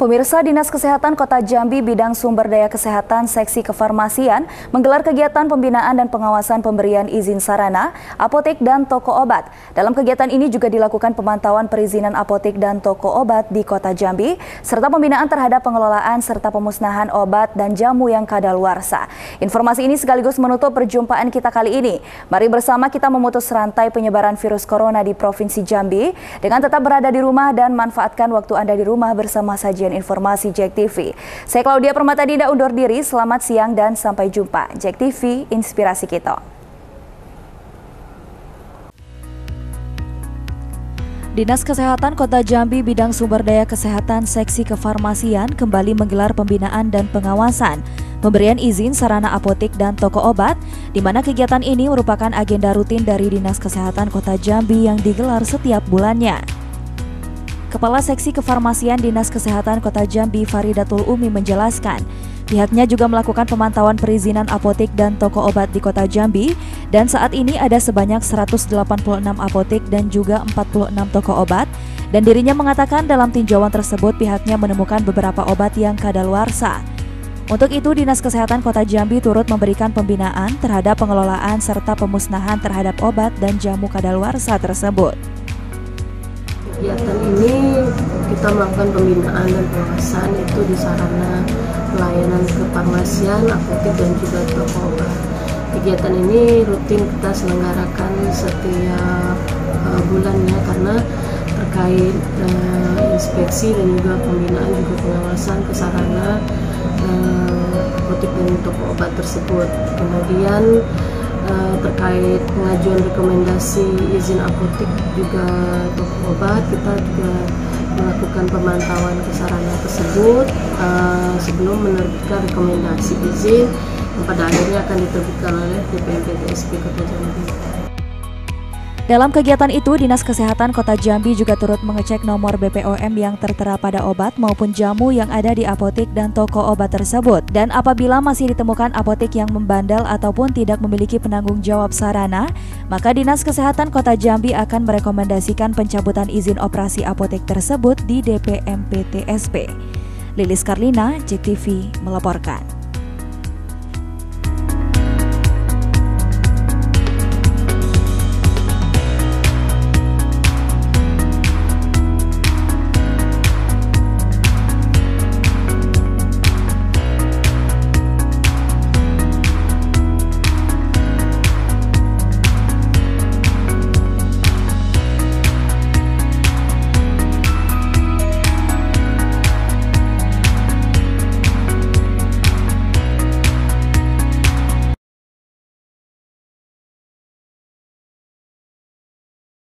Pemirsa, Dinas Kesehatan Kota Jambi Bidang Sumber Daya Kesehatan Seksi Kefarmasian menggelar kegiatan pembinaan dan pengawasan pemberian izin sarana, apotek dan toko obat. Dalam kegiatan ini juga dilakukan pemantauan perizinan apotek dan toko obat di Kota Jambi, serta pembinaan terhadap pengelolaan serta pemusnahan obat dan jamu yang kadaluarsa. Informasi ini sekaligus menutup perjumpaan kita kali ini. Mari bersama kita memutus rantai penyebaran virus corona di Provinsi Jambi dengan tetap berada di rumah dan manfaatkan waktu Anda di rumah bersama sajian informasi Jack TV. Saya Claudia Permata Dinda undur diri, selamat siang dan sampai jumpa. Jack TV, inspirasi kita. Dinas Kesehatan Kota Jambi Bidang Sumber Daya Kesehatan Seksi Kefarmasian kembali menggelar pembinaan dan pengawasan pemberian izin sarana apotek dan toko obat, di mana kegiatan ini merupakan agenda rutin dari Dinas Kesehatan Kota Jambi yang digelar setiap bulannya. Kepala Seksi Kefarmasian Dinas Kesehatan Kota Jambi Faridatul Umi menjelaskan, pihaknya juga melakukan pemantauan perizinan apotek dan toko obat di Kota Jambi, dan saat ini ada sebanyak 186 apotek dan juga 46 toko obat, dan dirinya mengatakan dalam tinjauan tersebut pihaknya menemukan beberapa obat yang kadaluarsa. Untuk itu, Dinas Kesehatan Kota Jambi turut memberikan pembinaan terhadap pengelolaan serta pemusnahan terhadap obat dan jamu kadaluarsa tersebut. Kegiatan ini kita melakukan pembinaan dan pengawasan itu di sarana pelayanan kefarmasian, apotek dan juga toko obat. Kegiatan ini rutin kita selenggarakan setiap bulannya karena terkait inspeksi dan juga pembinaan juga pengawasan ke sarana apotek dan toko obat tersebut. Kemudian terkait pengajuan rekomendasi izin apotek juga toko obat, kita juga melakukan pemantauan ke sarana tersebut sebelum menerbitkan rekomendasi izin yang pada akhirnya akan diterbitkan oleh DPMPTSP Kota Jambi. Dalam kegiatan itu, Dinas Kesehatan Kota Jambi juga turut mengecek nomor BPOM yang tertera pada obat maupun jamu yang ada di apotek dan toko obat tersebut. Dan apabila masih ditemukan apotek yang membandel ataupun tidak memiliki penanggung jawab sarana, maka Dinas Kesehatan Kota Jambi akan merekomendasikan pencabutan izin operasi apotek tersebut di DPMPTSP. Lilis Karlina, JTV melaporkan.